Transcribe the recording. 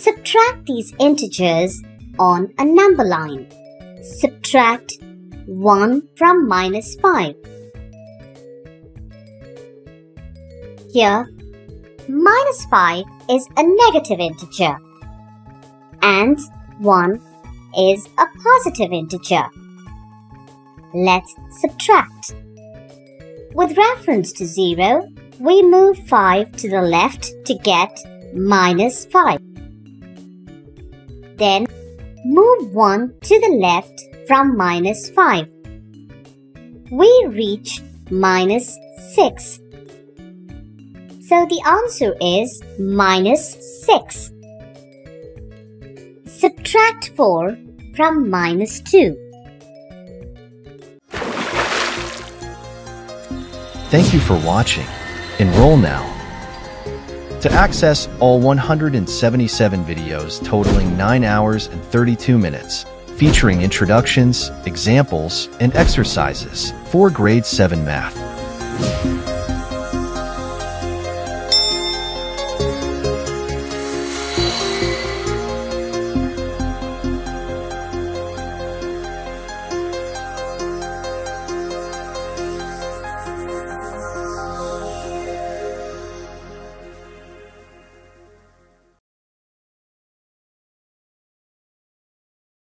Subtract these integers on a number line. Subtract 1 from minus 5. Here, minus 5 is a negative integer and 1 is a positive integer. Let's subtract. With reference to 0, we move 5 to the left to get minus 5. Then, move 1 to the left from minus 5. We reach minus 6. So the answer is minus 6. Subtract 4 from minus 2. Thank you for watching. Enroll now. To access all 177 videos totaling 9 hours and 32 minutes, featuring introductions, examples, and exercises for grade 7 math.